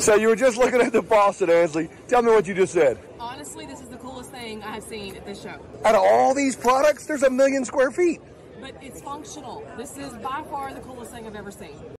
So you were just looking at the Boston, Ansley. Tell me what you just said. Honestly, this is the coolest thing I have seen at this show. Out of all these products, there's 1 million square feet. But it's functional. This is by far the coolest thing I've ever seen.